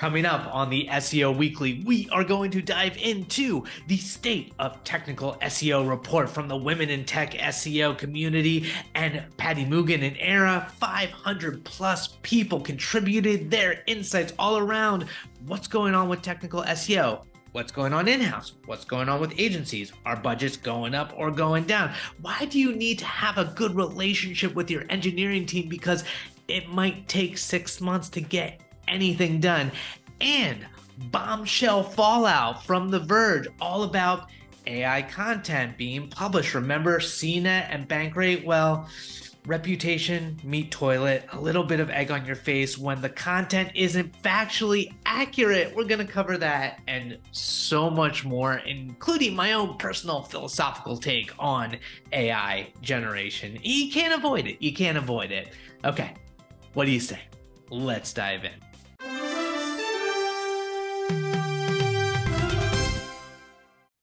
Coming up on the SEO Weekly, we are going to dive into the State of Technical SEO Report from the Women in Tech SEO community and Patty Mugin and Aira. 500 plus people contributed their insights all around what's going on with technical SEO. What's going on in-house? What's going on with agencies? Are budgets going up or going down? Why do you need to have a good relationship with your engineering team? Because it might take 6 months to get anything done. And bombshell fallout from The Verge, all about AI content being published. Remember CNET and Bankrate? Well, reputation, meat toilet, a little bit of egg on your face when the content isn't factually accurate. We're going to cover that and so much more, including my own personal philosophical take on AI generation. You can't avoid it. You can't avoid it. Okay, what do you say? Let's dive in.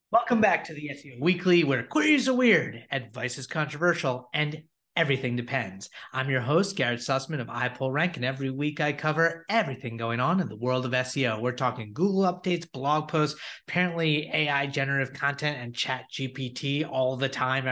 Welcome back to the SEO Weekly, where queries are weird, advice is controversial, and everything depends. I'm your host, Garrett Sussman of iPullRank, and every week I cover everything going on in the world of SEO. We're talking Google updates, blog posts, apparently AI generative content and ChatGPT all the time,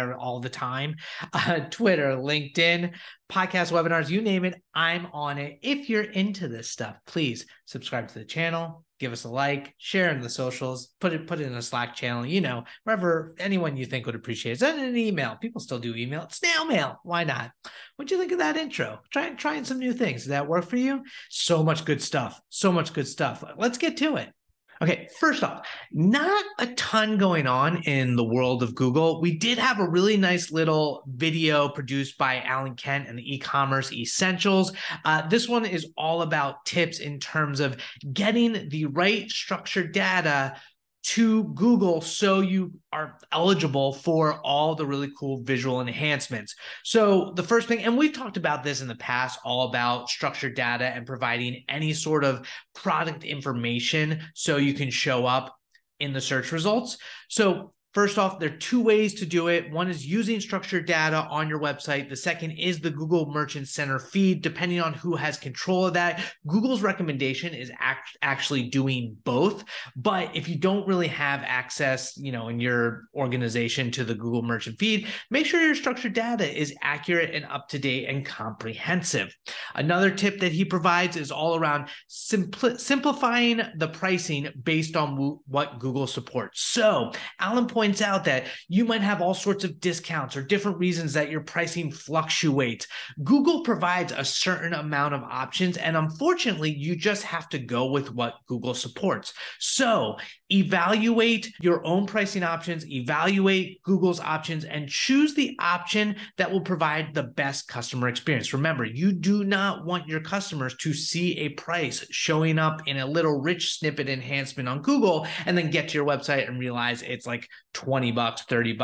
Twitter, LinkedIn, podcasts, webinars, you name it, I'm on it. If you're into this stuff, please subscribe to the channel, give us a like, share in the socials, put it in a Slack channel, you know, wherever anyone you think would appreciate it. Send an email. People still do email. It's snail mail. Why not? What'd you think of that intro? Trying some new things. Does that work for you? So much good stuff. So much good stuff. Let's get to it. Okay, first off, not a ton going on in the world of Google. We did have a really nice little video produced by Alan Kent and the e-commerce essentials. This one is all about tips in terms of getting the right structured data to Google so you are eligible for all the really cool visual enhancements. So the first thing, and we've talked about this in the past, all about structured data and providing any sort of product information so you can show up in the search results. So first off, there are two ways to do it. One is using structured data on your website. The second is the Google Merchant Center feed, depending on who has control of that. Google's recommendation is actually doing both, but if you don't really have access, you know, in your organization to the Google Merchant feed, make sure your structured data is accurate and up-to-date and comprehensive. Another tip that he provides is all around simplifying the pricing based on what Google supports. So Alan points out that you might have all sorts of discounts or different reasons that your pricing fluctuates. Google provides a certain amount of options, and unfortunately, you just have to go with what Google supports. So evaluate your own pricing options, evaluate Google's options, and choose the option that will provide the best customer experience. Remember, you do not want your customers to see a price showing up in a little rich snippet enhancement on Google and then get to your website and realize it's like $20, $30,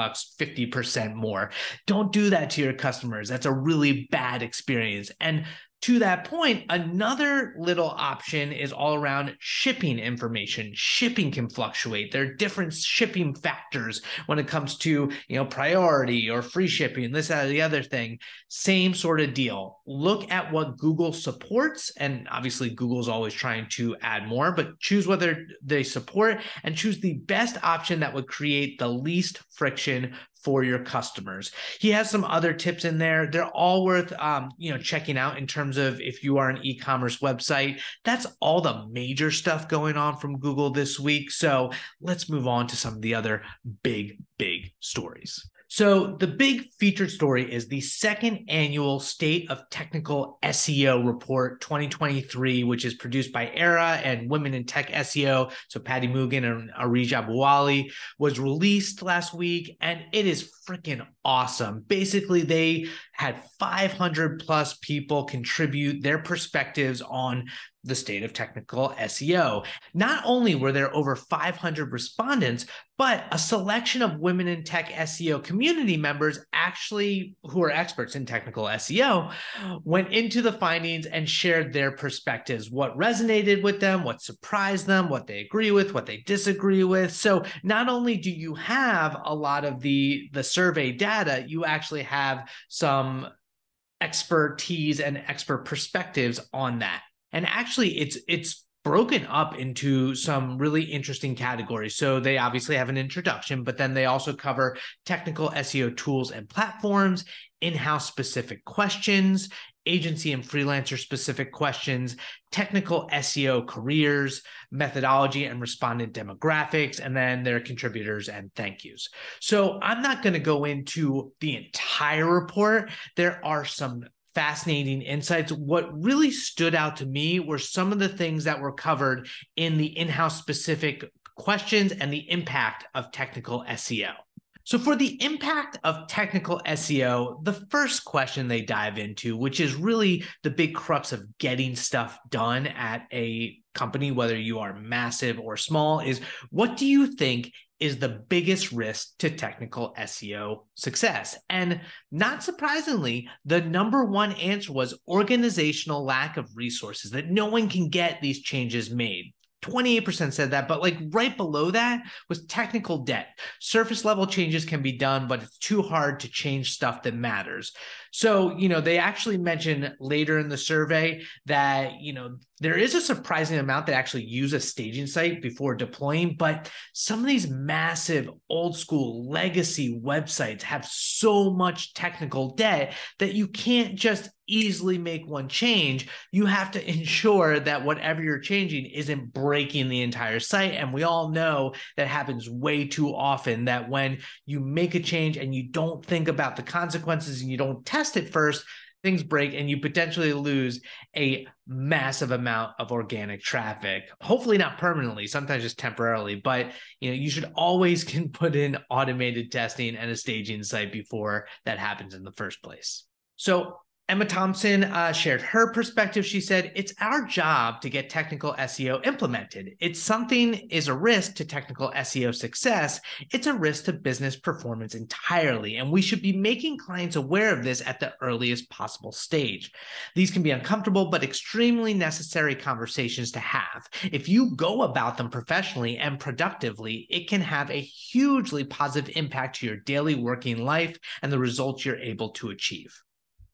50% more. Don't do that to your customers. That's a really bad experience. And to that point, another little option is all around shipping information. Shipping can fluctuate. There are different shipping factors when it comes to, you know, priority or free shipping, this, that, or the other thing. Same sort of deal. Look at what Google supports, and obviously Google's always trying to add more, but choose whether they support and choose the best option that would create the least friction for your customers. He has some other tips in there. They're all worth you know, checking out in terms of if you are an e-commerce website. That's all the major stuff going on from Google this week. So let's move on to some of the other big stories. So the big featured story is the second annual State of Technical SEO Report 2023, which is produced by Aira and Women in Tech SEO. So Patty Mugin and Arija Bawali was released last week, and it is freaking awesome. Basically, they had 500 plus people contribute their perspectives on the state of technical SEO. Not only were there over 500 respondents, but a selection of Women in Tech SEO community members, actually who are experts in technical SEO, went into the findings and shared their perspectives, what resonated with them, what surprised them, what they agree with, what they disagree with. So not only do you have a lot of the survey data, you actually have some expertise and expert perspectives on that. And actually, it's broken up into some really interesting categories. So they obviously have an introduction, but then they also cover technical SEO tools and platforms, in-house specific questions, agency and freelancer specific questions, technical SEO careers, methodology and respondent demographics, and then their contributors and thank yous. So I'm not going to go into the entire report. There are some fascinating insights. What really stood out to me were some of the things that were covered in the in-house specific questions and the impact of technical SEO. So for the impact of technical SEO, the first question they dive into, which is really the big crux of getting stuff done at a company, whether you are massive or small, is what do you think is the biggest risk to technical SEO success? And not surprisingly, the number one answer was organizational lack of resources, that no one can get these changes made. 28% said that, but like right below that was technical debt. Surface level changes can be done, but it's too hard to change stuff that matters. So, you know, they actually mentioned later in the survey that, you know, there is a surprising amount that actually use a staging site before deploying, but some of these massive old school legacy websites have so much technical debt that you can't just easily make one change. You have to ensure that whatever you're changing isn't breaking the entire site. And we all know that happens way too often, that when you make a change and you don't think about the consequences and you don't test it first, things break and you potentially lose a massive amount of organic traffic, hopefully not permanently, sometimes just temporarily, but you know, you should always can put in automated testing and a staging site before that happens in the first place. So Emma Thompson shared her perspective. She said, it's our job to get technical SEO implemented. It's something is a risk to technical SEO success. It's a risk to business performance entirely. And we should be making clients aware of this at the earliest possible stage. These can be uncomfortable, but extremely necessary conversations to have. If you go about them professionally and productively, it can have a hugely positive impact to your daily working life and the results you're able to achieve.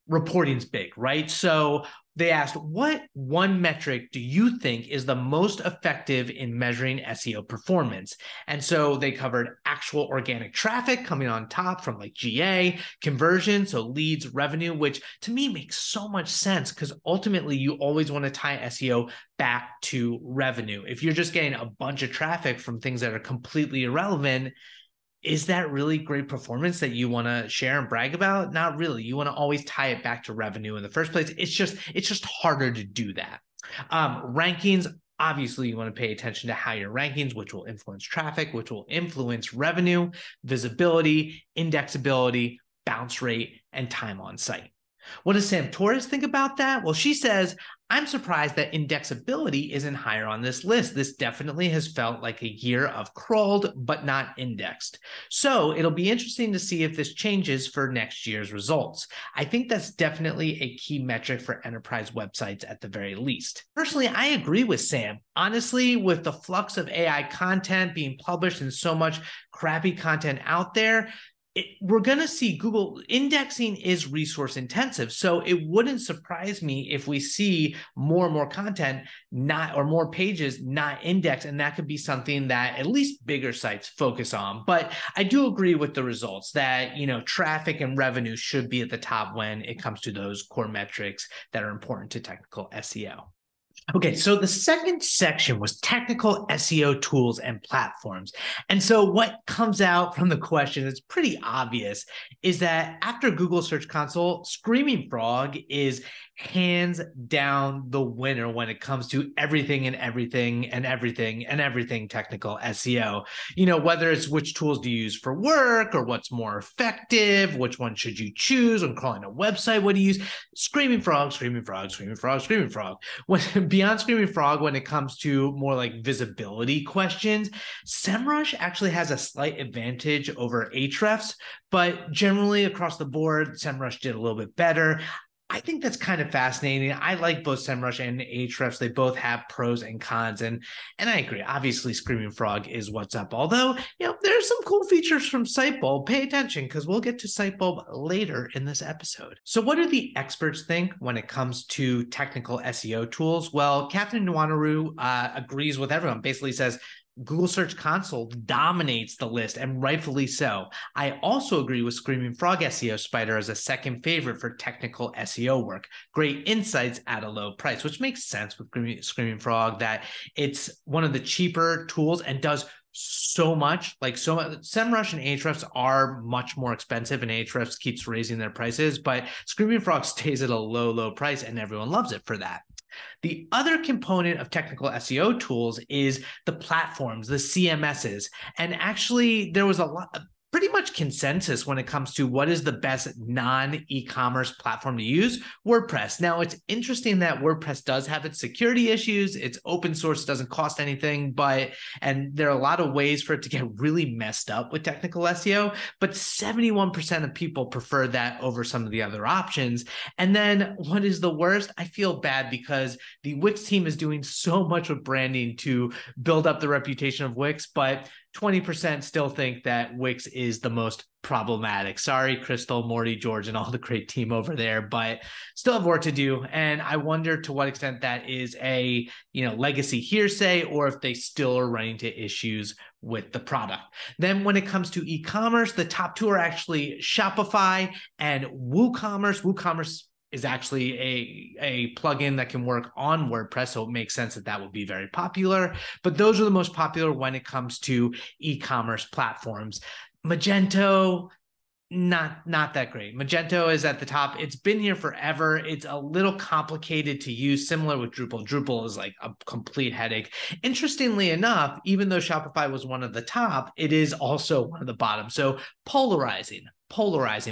Reporting's big, right? So they asked, what one metric do you think is the most effective in measuring SEO performance? And so they covered actual organic traffic coming on top from like GA, conversion, so leads, revenue, which to me makes so much sense because ultimately you always want to tie SEO back to revenue. If you're just getting a bunch of traffic from things that are completely irrelevant, is that really great performance that you want to share and brag about? Not really. You want to always tie it back to revenue in the first place. It's just harder to do that. Rankings, obviously, you want to pay attention to how your rankings, which will influence traffic, which will influence revenue, visibility, indexability, bounce rate, and time on site. What does Sam Torres think about that? Well, she says, I'm surprised that indexability isn't higher on this list. This definitely has felt like a year of crawled but not indexed. So it'll be interesting to see if this changes for next year's results. I think that's definitely a key metric for enterprise websites at the very least. Personally, I agree with Sam. Honestly, with the flux of AI content being published and so much crappy content out there, we're going to see Google indexing is resource intensive. So it wouldn't surprise me if we see more and more content not, or more pages not indexed. And that could be something that at least bigger sites focus on. But I do agree with the results that, you know, traffic and revenue should be at the top when it comes to those core metrics that are important to technical SEO. Okay, so the second section was technical SEO tools and platforms. And so what comes out from the question that's pretty obvious is that after Google Search Console, Screaming Frog is hands down the winner when it comes to everything and everything and everything and everything technical SEO. You know, whether it's which tools do you use for work or what's more effective, which one should you choose when crawling a website, what do you use? Screaming Frog, Screaming Frog, Screaming Frog, Screaming Frog. Beyond Screaming Frog, when it comes to more like visibility questions, SEMrush actually has a slight advantage over Ahrefs, but generally across the board, SEMrush did a little bit better. I think that's kind of fascinating. I like both SEMrush and Ahrefs. They both have pros and cons. And I agree. Obviously, Screaming Frog is what's up. Although, you know, there's some cool features from Sitebulb. Pay attention because we'll get to Sitebulb later in this episode. So what do the experts think when it comes to technical SEO tools? Well, Catherine Nwanaru agrees with everyone, basically says, Google Search Console dominates the list, and rightfully so. I also agree with Screaming Frog SEO Spider as a second favorite for technical SEO work. Great insights at a low price, which makes sense with Screaming Frog, that it's one of the cheaper tools and does so much. Like so much. SEMrush and Ahrefs are much more expensive, and Ahrefs keeps raising their prices, but Screaming Frog stays at a low, low price, and everyone loves it for that. The other component of technical SEO tools is the platforms, the CMSs. And actually, there was a lot of pretty much consensus when it comes to what is the best non-e-commerce platform to use, WordPress. Now, it's interesting that WordPress does have its security issues. It's open source, doesn't cost anything, and there are a lot of ways for it to get really messed up with technical SEO, but 71% of people prefer that over some of the other options. And then what is the worst? I feel bad because the Wix team is doing so much with branding to build up the reputation of Wix, but 20% still think that Wix is the most problematic. Sorry, Crystal, Morty, George, and all the great team over there, but still have work to do. And I wonder to what extent that is a, legacy hearsay, or if they still are running into issues with the product. Then when it comes to e-commerce, the top two are actually Shopify and WooCommerce. WooCommerce is actually a plugin that can work on WordPress, so it makes sense that that will be very popular. But those are the most popular when it comes to e-commerce platforms. Magento, not that great. Magento is at the top. It's been here forever. It's a little complicated to use, similar with Drupal. Drupal is like a complete headache. Interestingly enough, even though Shopify was one of the top, it is also one of the bottom. So polarizing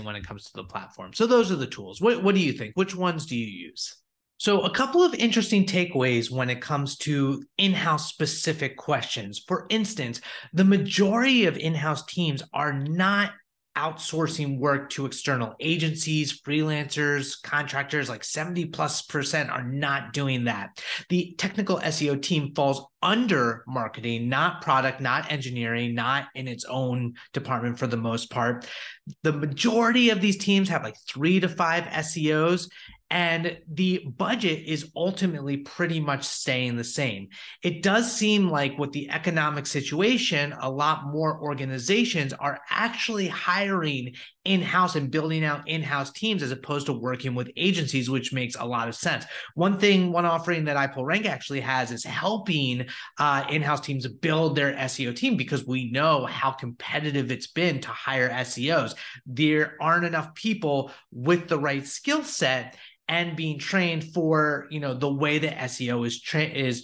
when it comes to the platform. So those are the tools. What do you think? Which ones do you use? So a couple of interesting takeaways when it comes to in-house specific questions. For instance, the majority of in-house teams are not outsourcing work to external agencies, freelancers, contractors, like 70+% are not doing that. The technical SEO team falls under marketing, not product, not engineering, not in its own department for the most part. The majority of these teams have like 3 to 5 SEOs, and the budget is ultimately pretty much staying the same. It does seem like with the economic situation, a lot more organizations are actually hiring in-house and building out in-house teams as opposed to working with agencies, which makes a lot of sense. One offering that iPullRank actually has is helping in-house teams build their SEO team, because we know how competitive it's been to hire SEOs. There aren't enough people with the right skill set and being trained for, the way that SEO is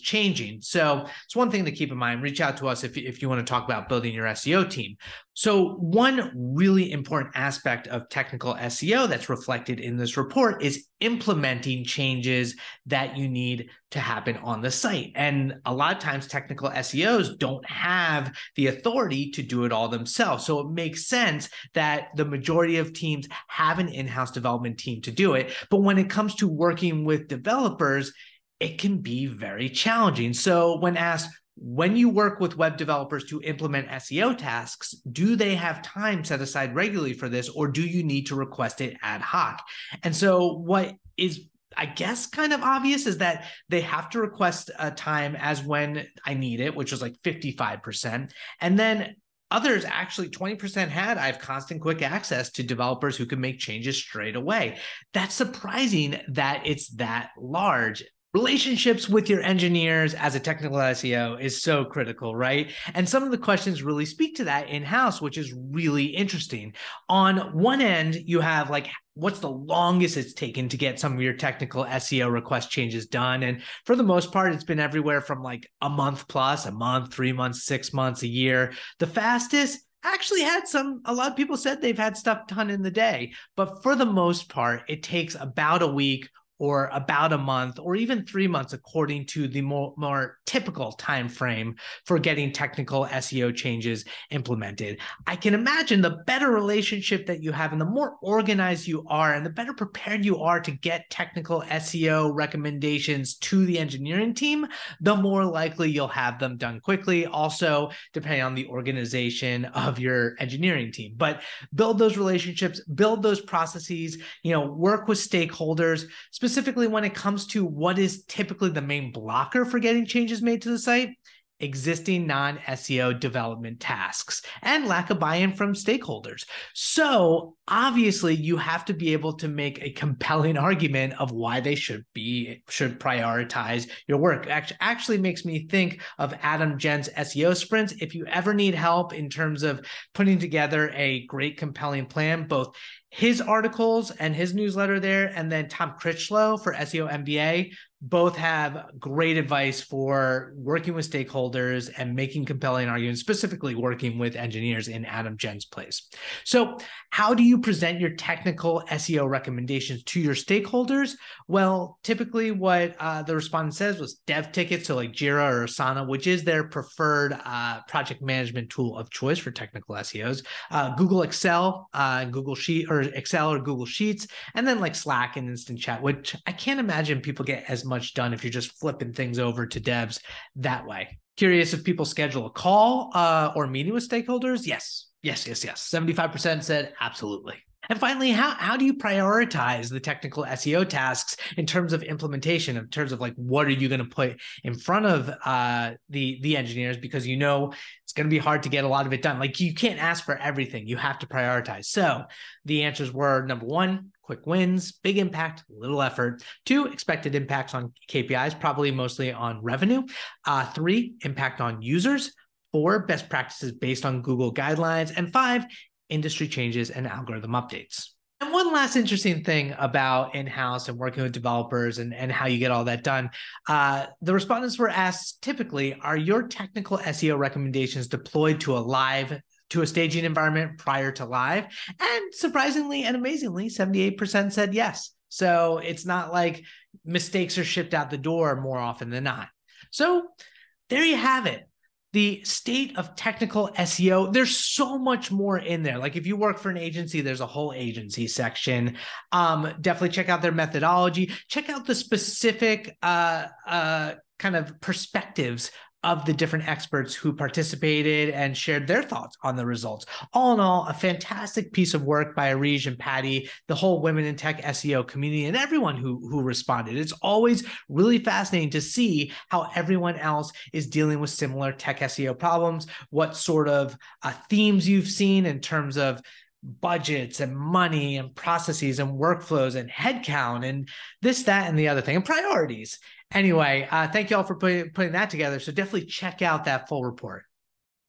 changing. So it's one thing to keep in mind. Reach out to us if you want to talk about building your SEO team. So one really important aspect of technical SEO that's reflected in this report is implementing changes that you need to happen on the site. And a lot of times technical SEOs don't have the authority to do it all themselves. So it makes sense that the majority of teams have an in-house development team to do it. But when it comes to working with developers, it can be very challenging. So when asked, when you work with web developers to implement SEO tasks, do they have time set aside regularly for this, or do you need to request it ad hoc? And so what is, I guess, kind of obvious is that they have to request a time as when I need it, which was like 55%. And then others, actually 20% I have constant quick access to developers who can make changes straight away. That's surprising that it's that large. Relationships with your engineers as a technical SEO is so critical, right? And some of the questions really speak to that in-house, which is really interesting. On one end, you have like, what's the longest it's taken to get some of your technical SEO request changes done? And for the most part, it's been everywhere from like a month plus, a month, 3 months, 6 months, a year. The fastest, actually had a lot of people said they've had stuff done in the day, but for the most part, it takes about a week or about a month or even 3 months, according to the more typical time frame for getting technical SEO changes implemented. I can imagine the better relationship that you have and the more organized you are and the better prepared you are to get technical SEO recommendations to the engineering team, the more likely you'll have them done quickly, also depending on the organization of your engineering team. But build those relationships, build those processes, work with stakeholders, specifically when it comes to what is typically the main blocker for getting changes made to the site: existing non-SEO development tasks and lack of buy-in from stakeholders. So obviously you have to be able to make a compelling argument of why they should prioritize your work. Actually makes me think of Adam Jen's SEO sprints. If you ever need help in terms of putting together a great compelling plan, both his articles and his newsletter there, and then Tom Critchlow for SEO MBA, both have great advice for working with stakeholders and making compelling arguments, specifically working with engineers in Adam Jen's place. So how do you present your technical SEO recommendations to your stakeholders? Well, typically what the respondent says was dev tickets, so like Jira or Asana, which is their preferred project management tool of choice for technical SEOs, Google Excel, Google Sheet, or Excel or Google Sheets, and then like Slack and Instant Chat, which I can't imagine people get as much done if you're just flipping things over to devs that way. Curious if people schedule a call or meeting with stakeholders? Yes, yes, yes, yes. 75% said absolutely. And finally, how do you prioritize the technical SEO tasks in terms of implementation, in terms of like, what are you going to put in front of the engineers? Because it's going to be hard to get a lot of it done. Like, you can't ask for everything. You have to prioritize. So the answers were: number one, quick wins, big impact, little effort. Two, expected impacts on KPIs, probably mostly on revenue. Three, impact on users. Four, best practices based on Google guidelines. And five, industry changes and algorithm updates. And one last interesting thing about in-house and working with developers and how you get all that done, the respondents were asked, typically, are your technical SEO recommendations deployed to a staging environment prior to live? And surprisingly and amazingly, 78% said yes. So it's not like mistakes are shipped out the door more often than not. So there you have it. The state of technical SEO. There's so much more in there. Like, if you work for an agency, there's a whole agency section. Definitely check out their methodology. Check out the specific kind of perspectives of the different experts who participated and shared their thoughts on the results. All in all, a fantastic piece of work by Arija and Patty, the whole Women in Tech SEO community, and everyone who responded. It's always really fascinating to see how everyone else is dealing with similar tech SEO problems, what sort of themes you've seen in terms of budgets and money and processes and workflows and headcount and this, that, and the other thing, and priorities. Anyway, thank you all for putting that together. So definitely check out that full report.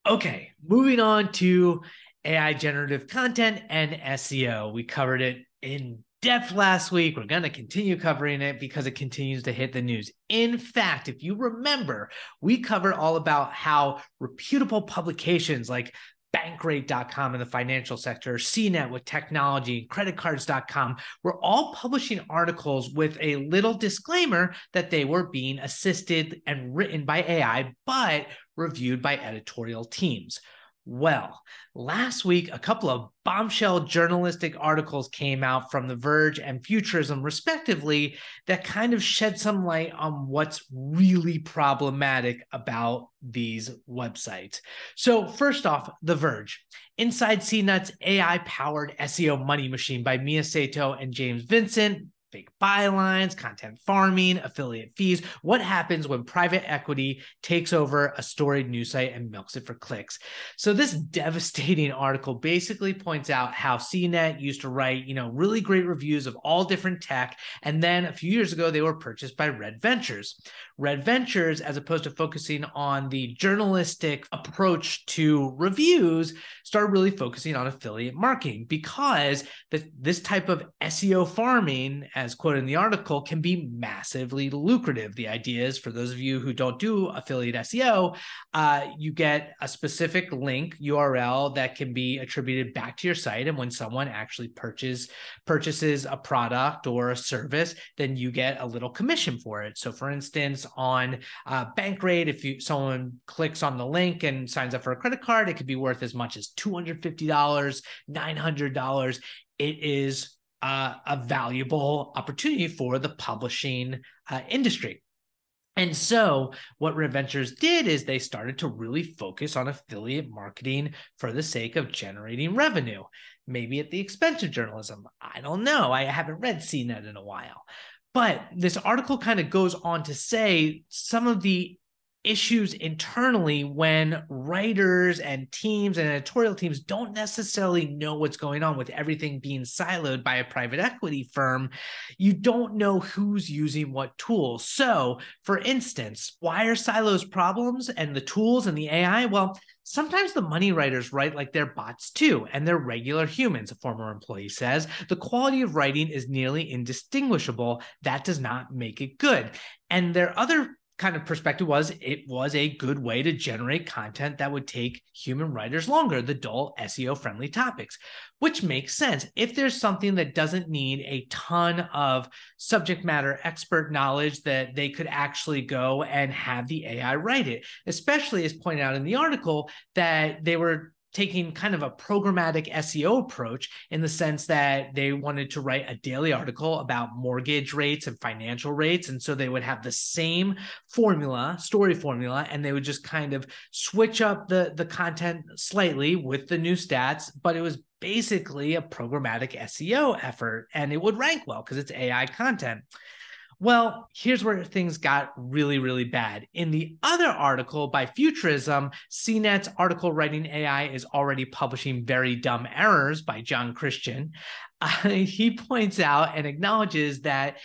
Okay, moving on to AI generative content and SEO. We covered it in depth last week. We're going to continue covering it because it continues to hit the news. In fact, if you remember, we covered all about how reputable publications like Bankrate.com in the financial sector, CNET with technology, and creditcards.com were all publishing articles with a little disclaimer that they were being assisted and written by AI, but reviewed by editorial teams. Well, last week, a couple of bombshell journalistic articles came out from The Verge and Futurism, respectively, that kind of shed some light on what's really problematic about these websites. So first off, The Verge. Inside CNET's AI-powered SEO money machine by Mia Sato and James Vincent. Fake bylines, content farming, affiliate fees. What happens when private equity takes over a storied news site and milks it for clicks? So this devastating article basically points out how CNET used to write, really great reviews of all different tech. And then a few years ago, they were purchased by Red Ventures. Red Ventures, as opposed to focusing on the journalistic approach to reviews, started really focusing on affiliate marketing, because this type of SEO farming, as quoted in the article, can be massively lucrative. The idea is, for those of you who don't do affiliate SEO, you get a specific link URL that can be attributed back to your site. And when someone actually purchases a product or a service, then you get a little commission for it. So for instance, on Bankrate, if someone clicks on the link and signs up for a credit card, it could be worth as much as $250, $900. It is a valuable opportunity for the publishing industry. And so what Red Ventures did is they started to really focus on affiliate marketing for the sake of generating revenue, maybe at the expense of journalism. I don't know. I haven't read CNET in a while. But this article kind of goes on to say some of the issues internally when writers and teams and editorial teams don't necessarily know what's going on. With everything being siloed by a private equity firm, you don't know who's using what tools. So for instance, why are silos problems and the tools and the AI? Well, sometimes the money writers write like they're bots too, and they're regular humans, a former employee says. The quality of writing is nearly indistinguishable. That does not make it good. And their other kind of perspective was it was a good way to generate content that would take human writers longer, the dull SEO-friendly topics, which makes sense. If there's something that doesn't need a ton of subject matter expert knowledge, that they could actually go and have the AI write it, especially as pointed out in the article that they were taking kind of a programmatic SEO approach, in the sense that they wanted to write a daily article about mortgage rates and financial rates. And so they would have the same formula, story formula, and they would just kind of switch up the content slightly with the new stats, but it was basically a programmatic SEO effort, and it would rank well because it's AI content. Well, here's where things got really, really bad. In the other article by Futurism, CNET's article writing AI is already publishing very dumb errors by John Christian. He points out and acknowledges that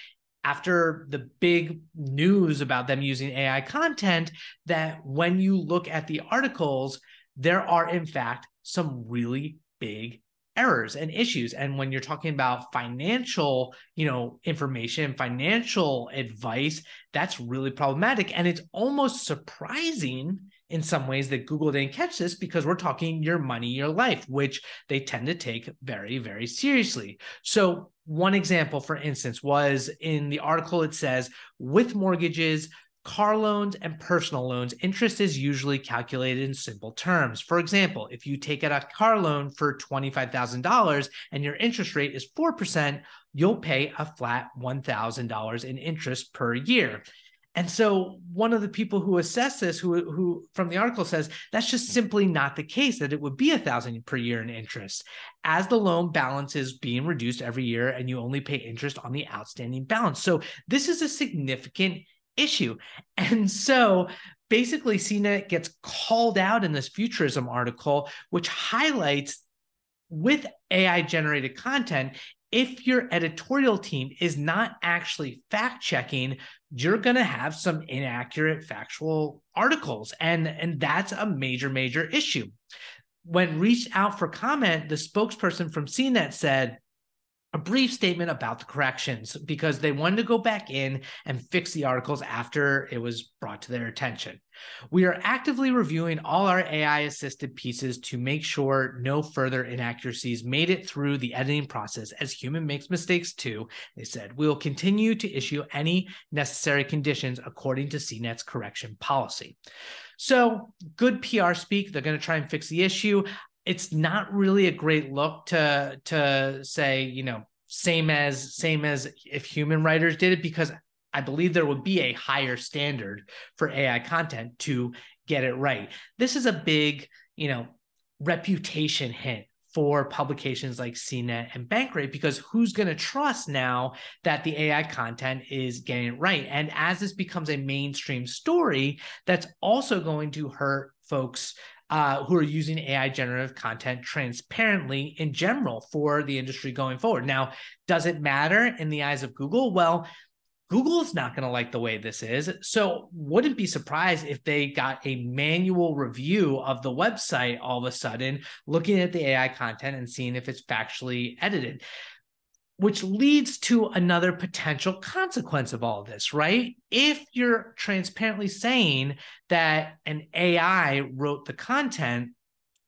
after the big news about them using AI content, that when you look at the articles, there are in fact some really big errors and issues. And when you're talking about financial, information, financial advice, that's really problematic. And it's almost surprising in some ways that Google didn't catch this, because we're talking your money, your life, which they tend to take very, very seriously. So one example, for instance, was in the article, it says, with mortgages, car loans, and personal loans, interest is usually calculated in simple terms. For example, if you take out a car loan for $25,000 and your interest rate is 4%, you'll pay a flat $1,000 in interest per year. And so one of the people who assess this, who from the article says, that's just simply not the case, that it would be $1,000 per year in interest, as the loan balance is being reduced every year and you only pay interest on the outstanding balance. So this is a significant issue. And so basically CNET gets called out in this Futurism article, which highlights with AI generated content, if your editorial team is not actually fact checking, you're going to have some inaccurate factual articles. And that's a major, major issue. When reached out for comment, the spokesperson from CNET said, a brief statement about the corrections, because they wanted to go back in and fix the articles after it was brought to their attention. We are actively reviewing all our AI-assisted pieces to make sure no further inaccuracies made it through the editing process, as human makes mistakes too, they said. We will continue to issue any necessary conditions according to CNET's correction policy. So good PR speak. They're going to try and fix the issue. It's not really a great look to say, same as if human writers did it, because I believe there would be a higher standard for AI content to get it right. This is a big, reputation hit for publications like CNET and Bankrate, because who's going to trust now that the AI content is getting it right? And as this becomes a mainstream story, that's also going to hurt folks who are using AI generative content transparently in general for the industry going forward. Now, does it matter in the eyes of Google? Well, Google is not going to like the way this is. So wouldn't be surprised if they got a manual review of the website all of a sudden, looking at the AI content and seeing if it's factually edited. which leads to another potential consequence of all this, right? If you're transparently saying that an AI wrote the content,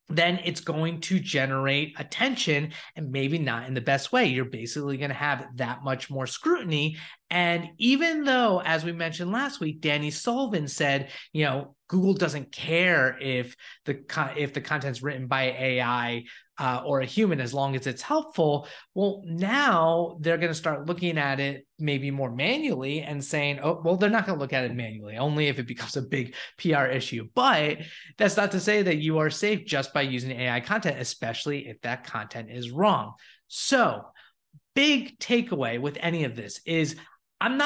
then it's going to generate attention and maybe not in the best way. You're basically going to have that much more scrutiny. And even though, as we mentioned last week, Danny Sullivan said, you know, Google doesn't care if the content's written by AI or a human, as long as it's helpful. Well, now they're going to start looking at it maybe more manually and saying, oh, well, they're not going to look at it manually, only if it becomes a big PR issue. But that's not to say that you are safe just by using AI content, especially if that content is wrong. So big takeaway with any of this is I'm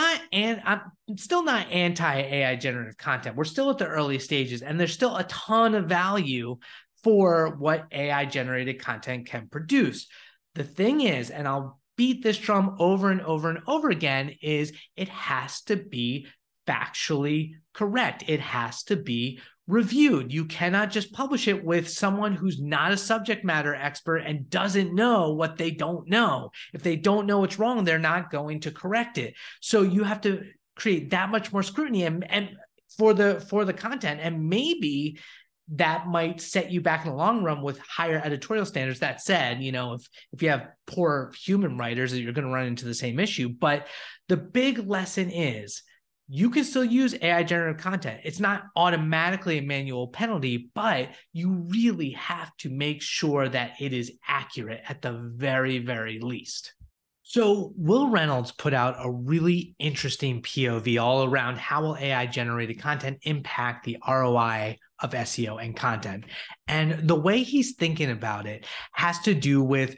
still not anti-AI generative content. We're still at the early stages, and there's still a ton of value for what AI-generated content can produce. The thing is, and I'll beat this drum over and over and over again, is it has to be factually correct. It has to be reviewed. You cannot just publish it with someone who's not a subject matter expert and doesn't know what they don't know. If they don't know what's wrong, they're not going to correct it. So you have to create that much more scrutiny and for the content. And maybe that might set you back in the long run with higher editorial standards. That said, you know, if you have poor human writers, you're going to run into the same issue. But the big lesson is you can still use AI generative content. It's not automatically a manual penalty, but you really have to make sure that it is accurate at the very, very least. So Will Reynolds put out a really interesting POV all around how will AI generated content impact the ROI of SEO and content. And the way he's thinking about it has to do with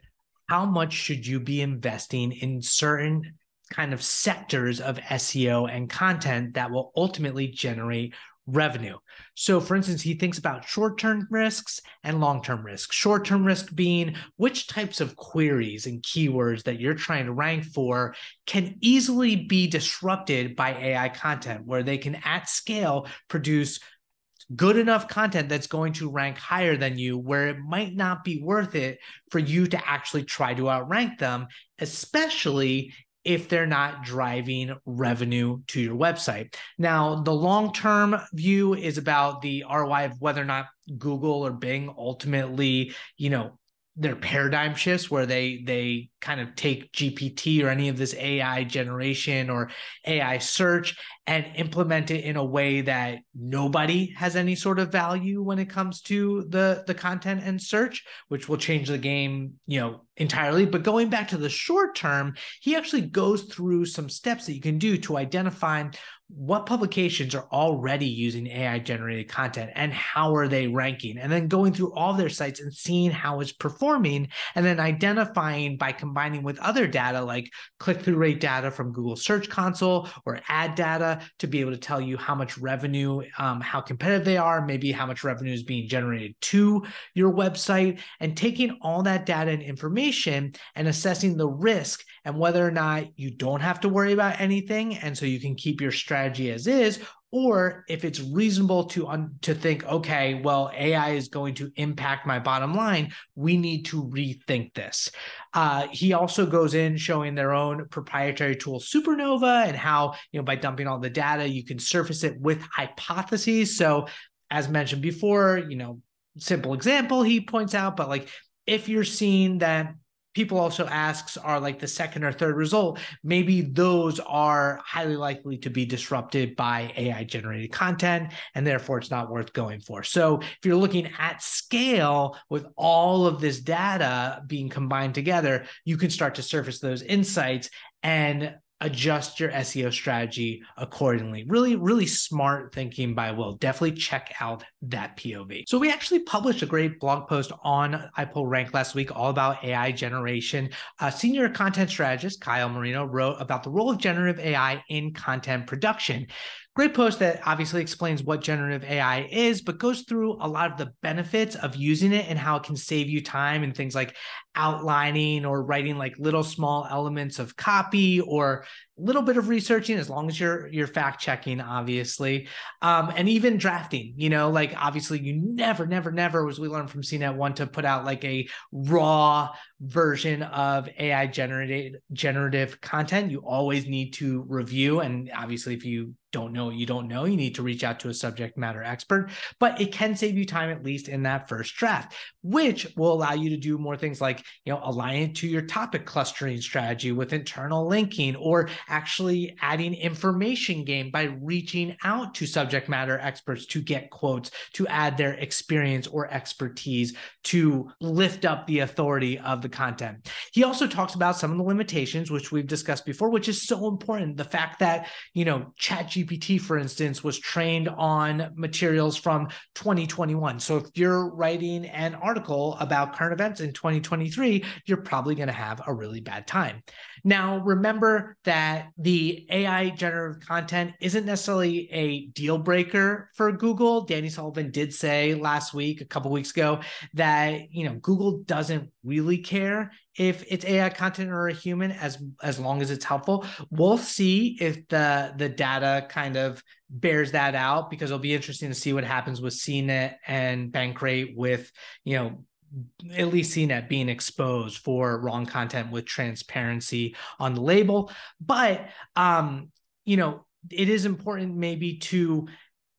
how much should you be investing in certain kind of sectors of SEO and content that will ultimately generate revenue. So for instance, he thinks about short-term risks and long-term risks. Short-term risk being which types of queries and keywords that you're trying to rank for can easily be disrupted by AI content, where they can at scale produce good enough content that's going to rank higher than you, where it might not be worth it for you to actually try to outrank them, especially if they're not driving revenue to your website. Now, the long-term view is about the ROI of whether or not Google or Bing ultimately, you know, their paradigm shifts where they kind of take GPT or any of this AI generation or AI search and implement it in a way that nobody has any sort of value when it comes to the content and search, which will change the game, you know, entirely. But going back to the short term, he actually goes through some steps that you can do to identify what publications are already using AI-generated content and how are they ranking, and then going through all their sites and seeing how it's performing, and then identifying by combining with other data like click-through rate data from Google Search Console or ad data to be able to tell you how much revenue, how competitive they are, maybe how much revenue is being generated to your website, and taking all that data and information and assessing the risk and whether or not you don't have to worry about anything, and so you can keep your strategy as is, or if it's reasonable to think, okay, well, AI is going to impact my bottom line, we need to rethink this. He also goes in showing their own proprietary tool, Supernova, and how, you know, by dumping all the data, you can surface it with hypotheses. So as mentioned before, you know, simple example he points out, but like if you're seeing that people also asks are like the second or third result, maybe those are highly likely to be disrupted by AI-generated content, and therefore it's not worth going for. So if you're looking at scale with all of this data being combined together, you can start to surface those insights and adjust your SEO strategy accordingly. Really, really smart thinking by Will. Definitely check out that POV. So we actually published a great blog post on iPullRank last week all about AI generation. Senior content strategist Kyle Marino wrote about the role of generative AI in content production. Great post that obviously explains what generative AI is, but goes through a lot of the benefits of using it and how it can save you time and things like outlining or writing like little small elements of copy or a little bit of researching, as long as you're fact checking, obviously, and even drafting, you know, like obviously you never, as we learned from CNET, want to put out like a raw version of AI generative content. You always need to review. And obviously if you don't know, you don't know, you need to reach out to a subject matter expert, but it can save you time, at least in that first draft, which will allow you to do more things like, you know, align it to your topic clustering strategy with internal linking, or actually adding information game by reaching out to subject matter experts to get quotes, to add their experience or expertise, to lift up the authority of the content. He also talks about some of the limitations, which we've discussed before, which is so important. The fact that, you know, ChatGPT, for instance, was trained on materials from 2021. So if you're writing an article about current events in 2023, you're probably going to have a really bad time. Now, remember that the AI generative content isn't necessarily a deal breaker for Google. Danny Sullivan did say last week, a couple weeks ago, that, you know, Google doesn't really care if it's AI content or a human, as long as it's helpful. We'll see if the data kind of bears that out, because it'll be interesting to see what happens with CNET and Bankrate, with, you know, at least CNET being exposed for wrong content with transparency on the label. But, you know, it is important maybe to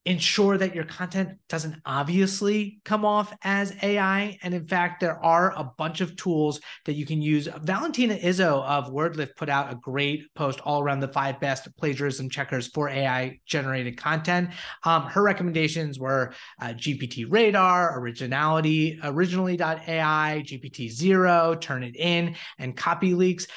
ensure that your content doesn't obviously come off as AI. And in fact, there are a bunch of tools that you can use. Valentina Izzo of WordLift put out a great post all around the 5 best plagiarism checkers for AI generated content. Her recommendations were GPT Radar, Originally.ai, GPT Zero, Turnitin, and Copy Leaks.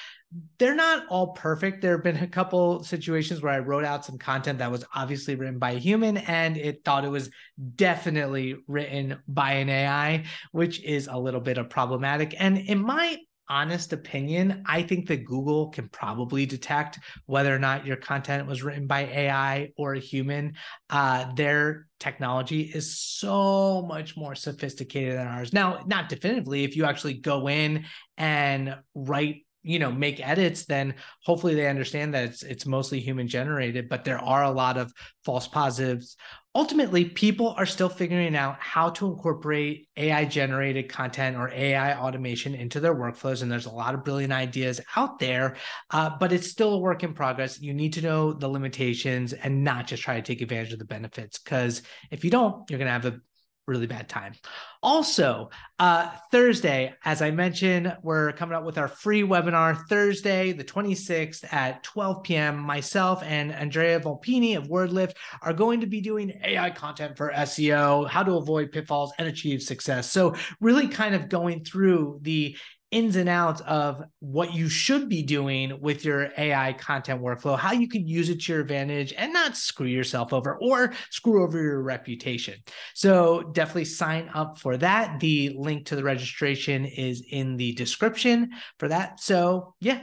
They're not all perfect. There have been a couple situations where I wrote out some content that was obviously written by a human, and it thought it was definitely written by an AI, which is a little bit of problematic. And in my honest opinion, I think that Google can probably detect whether or not your content was written by AI or a human. Their technology is so much more sophisticated than ours. Now, not definitively, if you actually go in and write, you know, make edits, then hopefully they understand that it's mostly human generated, but there are a lot of false positives. Ultimately, people are still figuring out how to incorporate AI generated content or AI automation into their workflows. And there's a lot of brilliant ideas out there, but it's still a work in progress. You need to know the limitations and not just try to take advantage of the benefits, because if you don't, you're going to have a really bad time. Also, Thursday, as I mentioned, we're coming up with our free webinar Thursday, the 26th at 12 p.m. Myself and Andrea Volpini of WordLift are going to be doing AI content for SEO, how to avoid pitfalls and achieve success. So really kind of going through the ins and outs of what you should be doing with your AI content workflow, how you can use it to your advantage and not screw yourself over or screw over your reputation. So definitely sign up for that. The link to the registration is in the description for that. So yeah,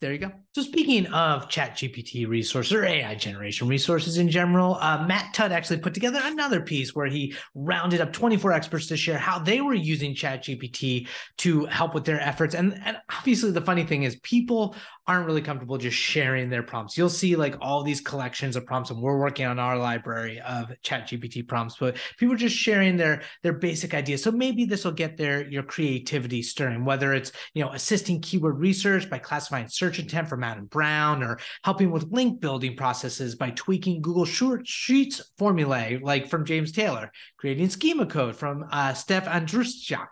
there you go. So speaking of ChatGPT resources or AI generation resources in general, Matt Tutt actually put together another piece where he rounded up 24 experts to share how they were using ChatGPT to help with their efforts. And obviously the funny thing is people aren't really comfortable just sharing their prompts. You'll see like all these collections of prompts, and we're working on our library of ChatGPT prompts, but people are just sharing their basic ideas. So maybe this will get your creativity stirring, whether it's, you know, assisting keyword research by classifying search intent from Adam Brown, or helping with link building processes by tweaking Google Sheets formulae, like from James Taylor, creating schema code from Steph Andruschak,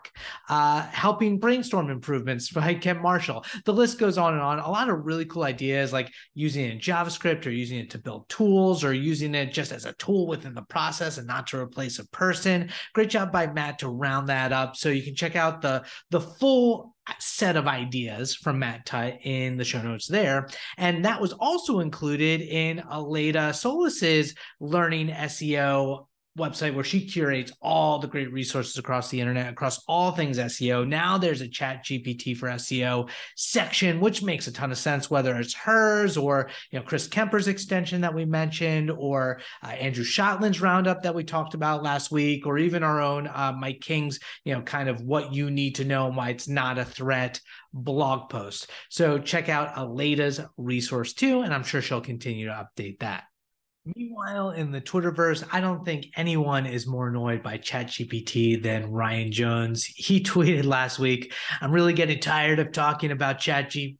helping brainstorm improvements by Ken Marshall. The list goes on and on. A lot of really cool ideas, like using it in JavaScript, or using it to build tools, or using it just as a tool within the process and not to replace a person. Great job by Matt to round that up. So you can check out the full set of ideas from Matt Tutt in the show notes there. And that was also included in Aleda Solis's Learning SEO website where she curates all the great resources across the internet, across all things SEO. Now there's a ChatGPT for SEO section, which makes a ton of sense, whether it's hers or, you know, Chris Kemper's extension that we mentioned, or Andrew Shotland's roundup that we talked about last week, or even our own Mike King's, you know, kind of what you need to know and why it's not a threat blog post. So check out Aleda's resource too, and I'm sure she'll continue to update that. Meanwhile, in the Twitterverse, I don't think anyone is more annoyed by ChatGPT than Ryan Jones. He tweeted last week, "I'm really getting tired of talking about ChatGPT,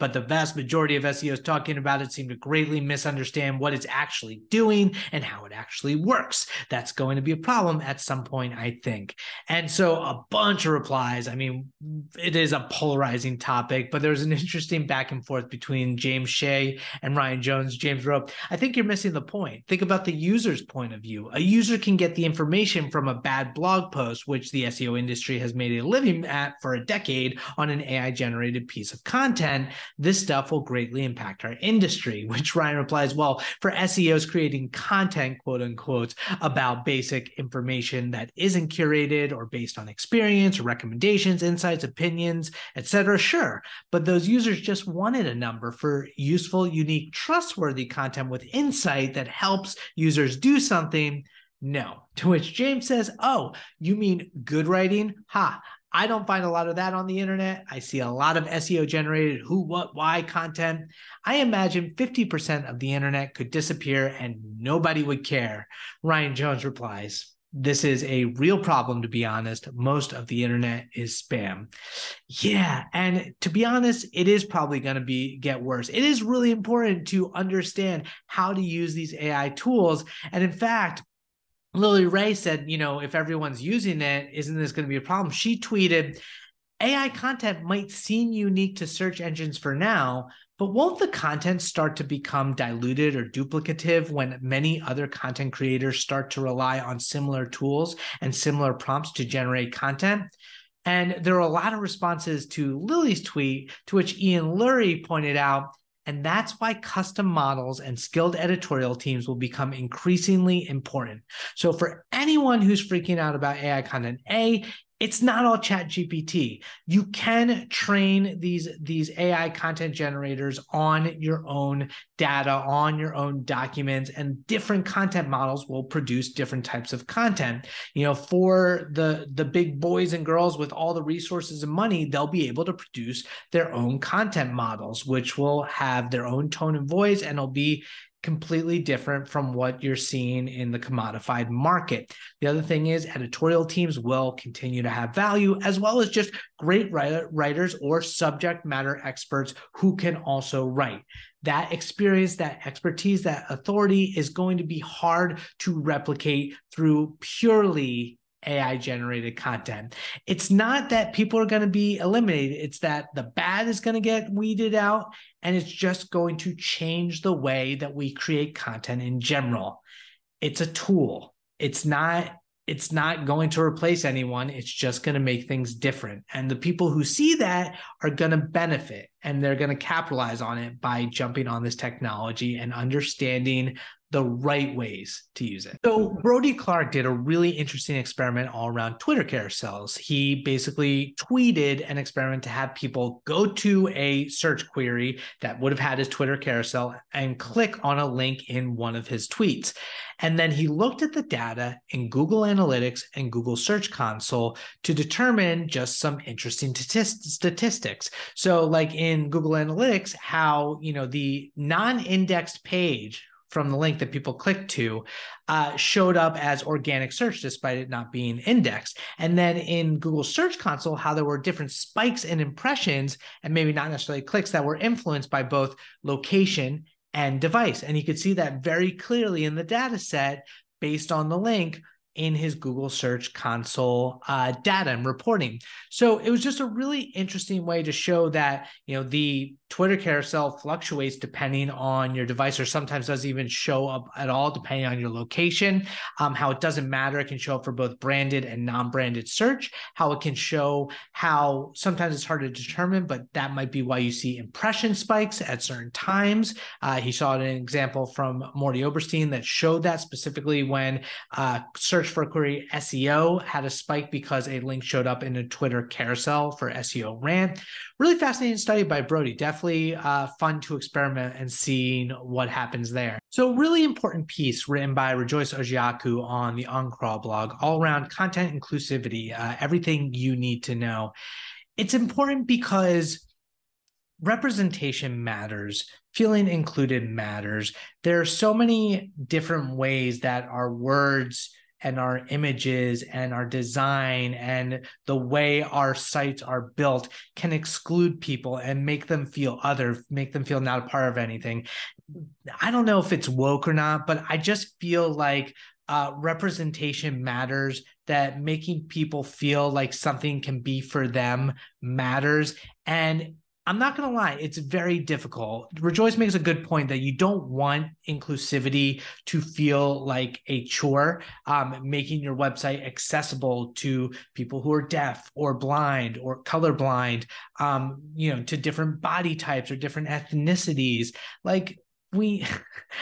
but the vast majority of SEOs talking about it seem to greatly misunderstand what it's actually doing and how it actually works. That's going to be a problem at some point, I think." And so a bunch of replies. I mean, it is a polarizing topic, but there was an interesting back and forth between James Shea and Ryan Jones. James wrote, "I think you're missing the point. Think about the user's point of view. A user can get the information from a bad blog post, which the SEO industry has made a living at for a decade, on an AI-generated piece of content. This stuff will greatly impact our industry," which Ryan replies, "Well, for SEOs creating content, quote unquote, about basic information that isn't curated or based on experience or recommendations, insights, opinions, etc., sure. But those users just wanted a number for useful, unique, trustworthy content with insight that helps users do something. No." To which James says, "Oh, you mean good writing? Ha. I don't find a lot of that on the internet. I see a lot of SEO generated who, what, why content. I imagine 50% of the internet could disappear and nobody would care." Ryan Jones replies, "This is a real problem, to be honest. Most of the internet is spam." Yeah, and to be honest, it is probably going to get worse. It is really important to understand how to use these AI tools. And in fact, Lily Ray said, you know, if everyone's using it, isn't this going to be a problem? She tweeted, "AI content might seem unique to search engines for now, but won't the content start to become diluted or duplicative when many other content creators start to rely on similar tools and similar prompts to generate content?" And there are a lot of responses to Lily's tweet, to which Ian Lurie pointed out, "And that's why custom models and skilled editorial teams will become increasingly important. So for anyone who's freaking out about AI content, A, it's not all ChatGPT. You can train these AI content generators on your own data, on your own documents, and different content models will produce different types of content. You know, for the big boys and girls with all the resources and money, they'll be able to produce their own content models, which will have their own tone and voice, and it'll be completely different from what you're seeing in the commodified market. The other thing is editorial teams will continue to have value, as well as just great writers or subject matter experts who can also write. That experience, that expertise, that authority is going to be hard to replicate through purely AI-generated content. It's not that people are going to be eliminated. It's that the bad is going to get weeded out, and it's just going to change the way that we create content in general. It's a tool. It's not going to replace anyone. It's just going to make things different. And the people who see that are going to benefit, and they're going to capitalize on it by jumping on this technology and understanding the right ways to use it. So Brody Clark did a really interesting experiment all around Twitter carousels. He basically tweeted an experiment to have people go to a search query that would have had his Twitter carousel and click on a link in one of his tweets. And then he looked at the data in Google Analytics and Google Search Console to determine just some interesting statistics. So like in Google Analytics, how, you know, the non-indexed page from the link that people clicked to showed up as organic search despite it not being indexed. And then in Google Search Console, how there were different spikes in impressions and maybe not necessarily clicks that were influenced by both location and device. And you could see that very clearly in the data set based on the link in his Google Search Console data and reporting. So it was just a really interesting way to show that, you know, the Twitter carousel fluctuates depending on your device, or sometimes doesn't even show up at all depending on your location. How it doesn't matter. It can show up for both branded and non-branded search. How it can show, how sometimes it's hard to determine, but that might be why you see impression spikes at certain times. He saw an example from Morty Oberstein that showed that specifically when search for query SEO had a spike because a link showed up in a Twitter carousel for SEO rant. Really fascinating study by Brody. Definitely fun to experiment and seeing what happens there. So really important piece written by Rejoice Ojiaku on the OnCrawl blog, all around content inclusivity, everything you need to know. It's important because representation matters. Feeling included matters. There are so many different ways that our words and our images and our design and the way our sites are built can exclude people and make them feel other, make them feel not a part of anything. I don't know if it's woke or not, but I just feel like representation matters, that making people feel like something can be for them matters. And I'm not going to lie, it's very difficult. Rejoice makes a good point that you don't want inclusivity to feel like a chore, making your website accessible to people who are deaf or blind or colorblind, you know, to different body types or different ethnicities. Like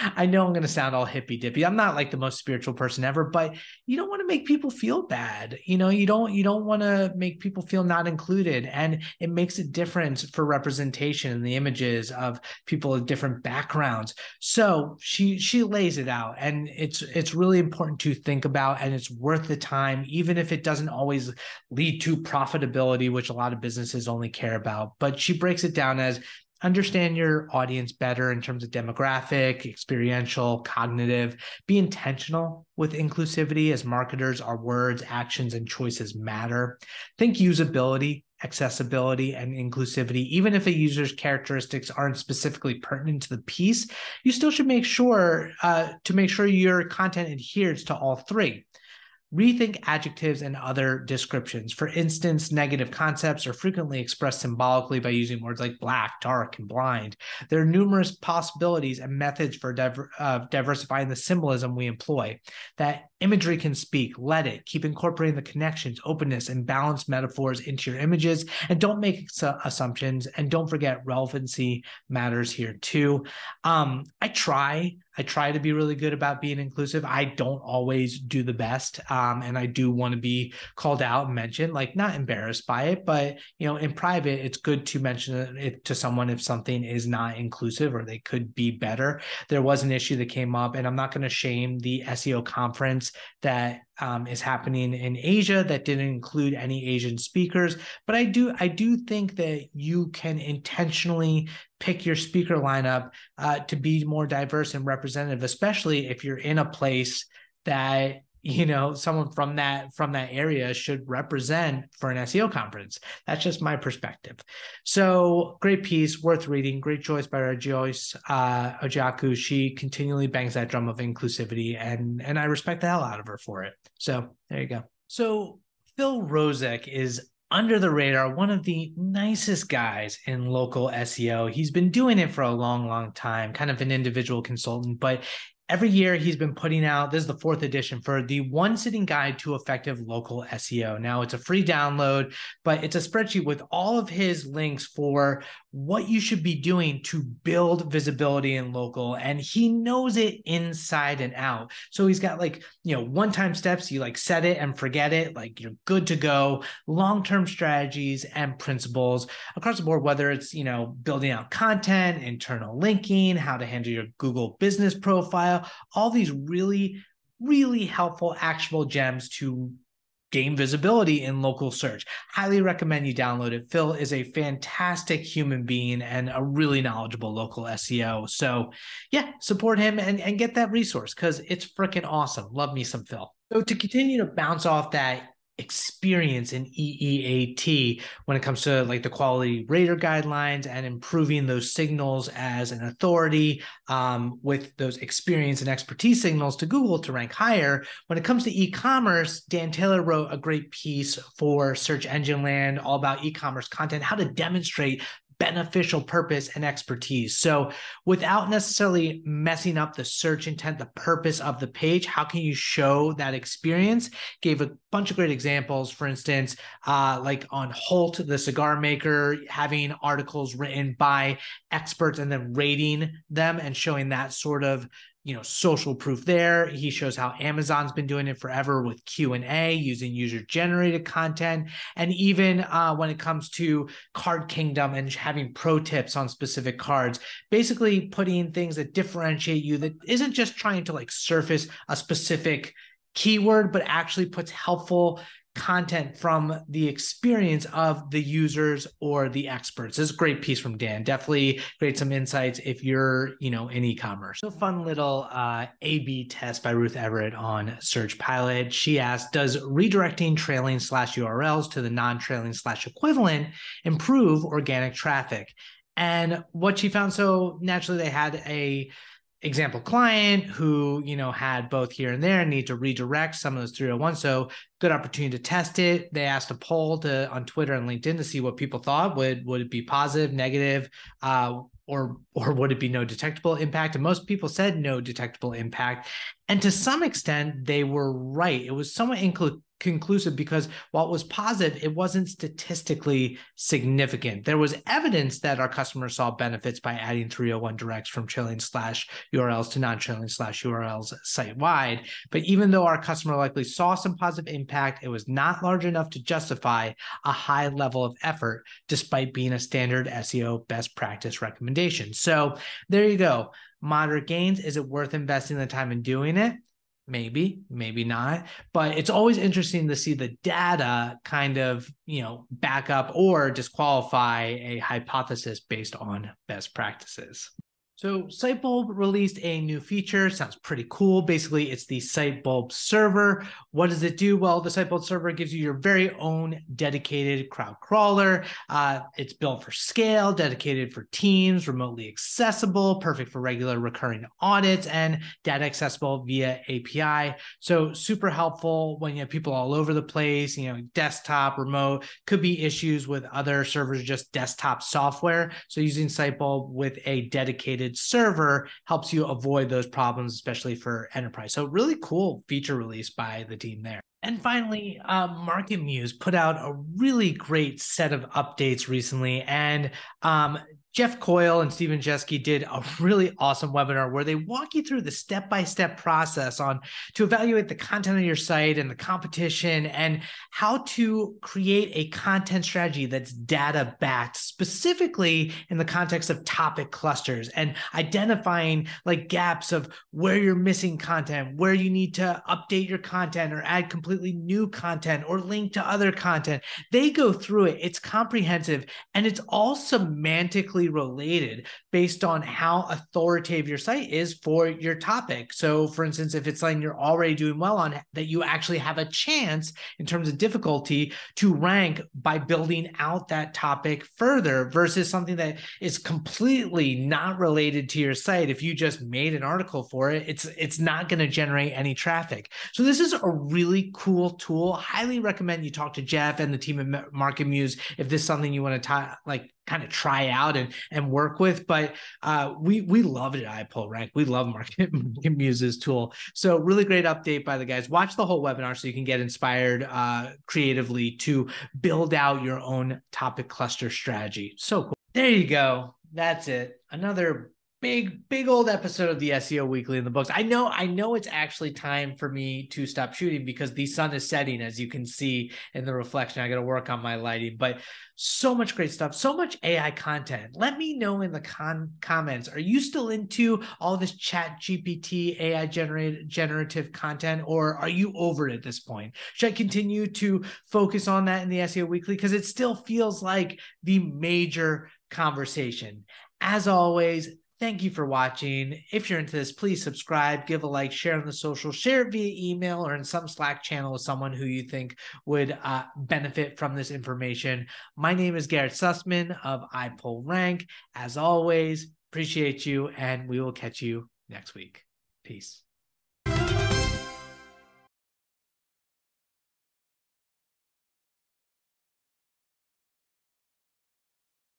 I know I'm going to sound all hippy dippy. I'm not like the most spiritual person ever, but you don't want to make people feel bad. You know, you don't want to make people feel not included. And it makes a difference for representation in the images of people of different backgrounds. So she lays it out, and it's really important to think about, and it's worth the time, even if it doesn't always lead to profitability, which a lot of businesses only care about. But she breaks it down as: understand your audience better in terms of demographic, experiential, cognitive. Be intentional with inclusivity. As marketers, our words, actions, and choices matter. Think usability, accessibility, and inclusivity. Even if a user's characteristics aren't specifically pertinent to the piece, you still should make sure your content adheres to all three. Rethink adjectives and other descriptions. For instance, negative concepts are frequently expressed symbolically by using words like black, dark, and blind. There are numerous possibilities and methods for diversifying the symbolism we employ. That imagery can speak. Let it. Keep incorporating the connections, openness, and balanced metaphors into your images, and don't make assumptions. And don't forget, relevancy matters here too. I try to be really good about being inclusive. I don't always do the best. And I do want to be called out and mentioned, like, not embarrassed by it, but, you know, in private, it's good to mention it to someone if something is not inclusive or they could be better. There was an issue that came up, and I'm not going to shame the SEO conference that is happening in Asia that didn't include any Asian speakers. But I do think that you can intentionally pick your speaker lineup to be more diverse and representative, especially if you're in a place that, you know, someone from that area should represent for an SEO conference. That's just my perspective. So great piece, worth reading. Great choice by Rejoice Ojiaku. She continually bangs that drum of inclusivity, and I respect the hell out of her for it. So there you go. So Phil Rozek is, under the radar, one of the nicest guys in local SEO. He's been doing it for a long, long time, kind of an individual consultant, but every year he's been putting out, this is the 4th edition, for the One Sitting Guide to Effective Local SEO. Now, it's a free download, but it's a spreadsheet with all of his links for what you should be doing to build visibility in local. And he knows it inside and out. So he's got, like, you know, one-time steps, you like set it and forget it, like you're good to go, long-term strategies and principles across the board, whether it's, you know, building out content, internal linking, how to handle your Google business profile, all these really, really helpful, actionable gems to gain visibility in local search. Highly recommend you download it. Phil is a fantastic human being and a really knowledgeable local SEO. So yeah, support him and get that resource, because it's freaking awesome. Love me some Phil. So to continue to bounce off that experience in EEAT when it comes to, like, the quality rater guidelines and improving those signals as an authority with those experience and expertise signals to Google to rank higher. When it comes to e-commerce, Dan Taylor wrote a great piece for Search Engine Land all about e-commerce content, how to demonstrate beneficial purpose and expertise. So without necessarily messing up the search intent, the purpose of the page, how can you show that experience? Gave a bunch of great examples, for instance, like on Holt, the cigar maker, having articles written by experts and then rating them and showing that sort of, you know, social proof there. He shows how Amazon's been doing it forever with Q&A using user-generated content. And even when it comes to Card Kingdom and having pro tips on specific cards, basically putting things that differentiate you, that isn't just trying to like surface a specific keyword, but actually puts helpful content from the experience of the users or the experts. This is a great piece from Dan. Definitely create some insights if you're, you know, in e-commerce. So fun little A/B test by Ruth Everett on Search Pilot. She asked, does redirecting trailing slash URLs to the non-trailing slash equivalent improve organic traffic? And what she found, so naturally they had a example client who, you know, had both here and there and need to redirect some of those 301. So good opportunity to test it. They asked a poll to on Twitter and LinkedIn to see what people thought. Would it be positive, negative, or would it be no detectable impact? And most people said no detectable impact. And to some extent, they were right. It was somewhat conclusive because while it was positive, it wasn't statistically significant. There was evidence that our customers saw benefits by adding 301 directs from trailing slash URLs to non-trailing slash URLs site-wide. But even though our customer likely saw some positive impact, it was not large enough to justify a high level of effort, despite being a standard SEO best practice recommendation. So there you go. Moderate gains. Is it worth investing the time in doing it? Maybe, maybe not, but it's always interesting to see the data kind of, you know, back up or disqualify a hypothesis based on best practices. So Sitebulb released a new feature. Sounds pretty cool. Basically, it's the Sitebulb server. What does it do? Well, the Sitebulb server gives you your very own dedicated crowd crawler. It's built for scale, dedicated for teams, remotely accessible, perfect for regular recurring audits, and data accessible via API. So super helpful when you have people all over the place, you know, desktop, remote, could be issues with other servers, just desktop software. So using Sitebulb with a dedicated server helps you avoid those problems, especially for enterprise. So really cool feature release by the team there. And finally, Market Muse put out a really great set of updates recently. And Jeff Coyle and Stephen Jeske did a really awesome webinar where they walk you through the step-by-step process on to evaluate the content of your site and the competition and how to create a content strategy that's data-backed, specifically in the context of topic clusters and identifying like gaps of where you're missing content, where you need to update your content or add completely new content or link to other content. They go through it. It's comprehensive and it's all semantically related based on how authoritative your site is for your topic. So for instance, if it's something you're already doing well on, that you actually have a chance in terms of difficulty to rank by building out that topic further versus something that is completely not related to your site. If you just made an article for it, it's not going to generate any traffic. So this is a really cool tool. Highly recommend you talk to Jeff and the team at Market Muse if this is something you want to kind of try out and work with, but we love it at iPullRank. We love Market Muse's tool. So really great update by the guys. Watch the whole webinar so you can get inspired creatively to build out your own topic cluster strategy. So cool. There you go. That's it. Another big old episode of the SEO Weekly in the books. I know it's actually time for me to stop shooting because the sun is setting, as you can see in the reflection. I got to work on my lighting, but so much great stuff, so much AI content. Let me know in the comments, are you still into all this ChatGPT AI generative content, or are you over it at this point? Should I continue to focus on that in the SEO Weekly? Because it still feels like the major conversation. As always, thank you for watching. If you're into this, please subscribe, give a like, share on the social, share it via email or in some Slack channel with someone who you think would benefit from this information. My name is Garrett Sussman of iPullRank. As always, appreciate you, and we will catch you next week. Peace.